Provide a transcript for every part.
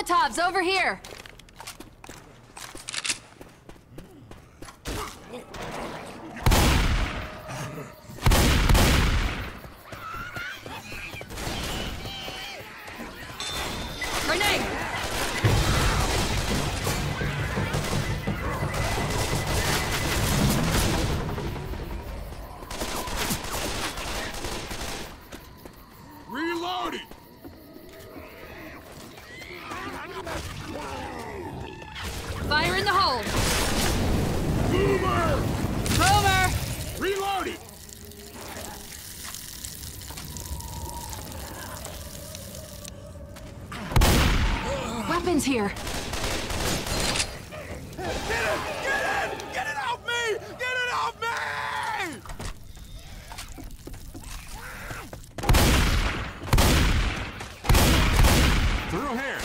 Molotovs over here! Fire in the hole! Boomer! Boomer! Reloading! Weapons here! Get it! Get it! Get it off me! Get it off me! Through here!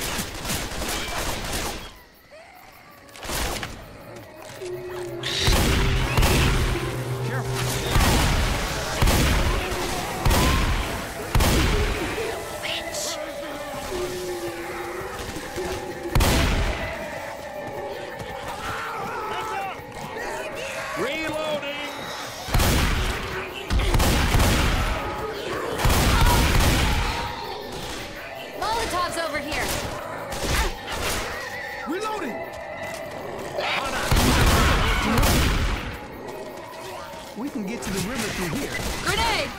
We can get to the river through here. Grenade!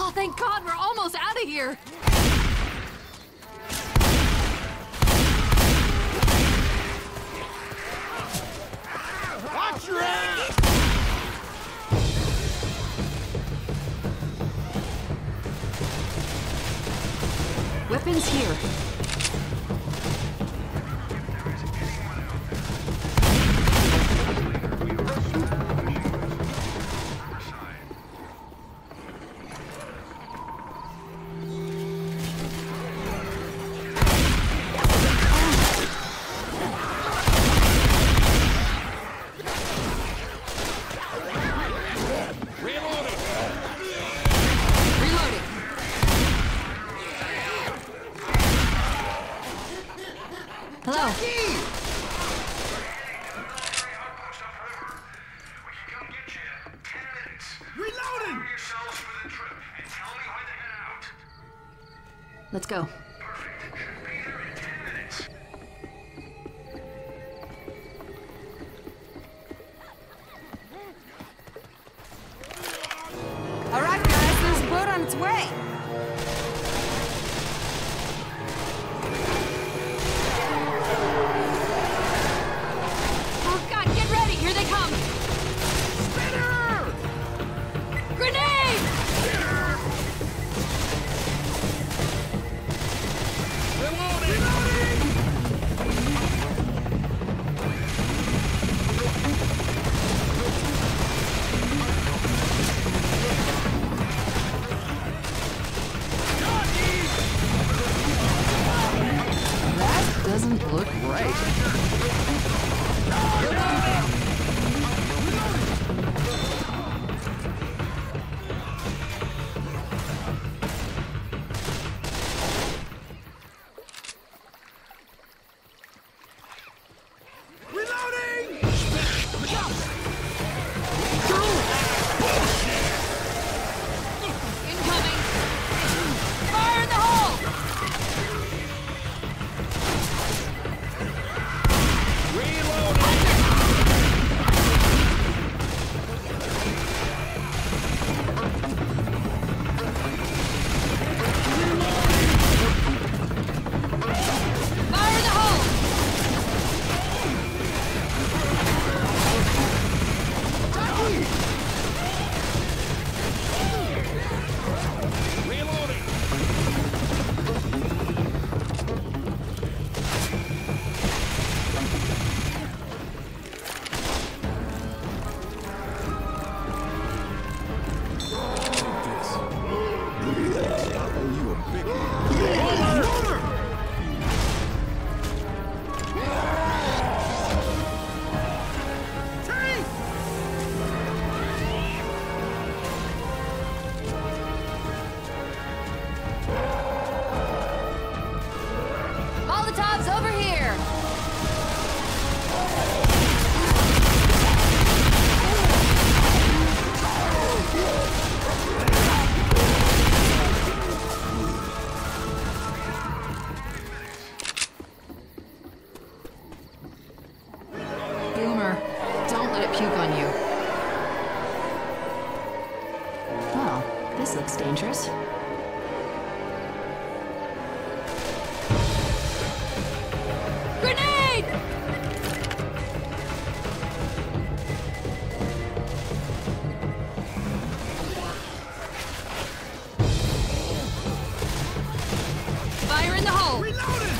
Oh, thank God, we're almost out of here. Watch your ass! Weapons here. Hello. Reloading. Let's go. Perfect. Be there in 10 minutes. All right, guys, there's a boat on its way. dangerous. Grenade! Fire in the hole! Reloaded!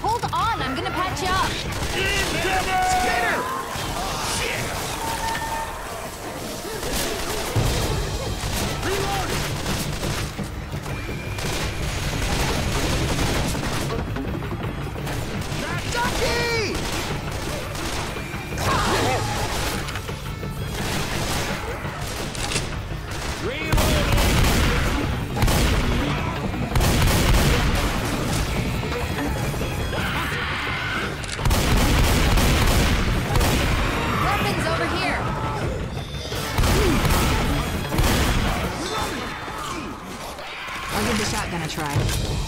Hold on, I'm gonna patch you up. Skater! Shit! Reloading! Ducky! Ah! Reloading! Give the shotgun a try.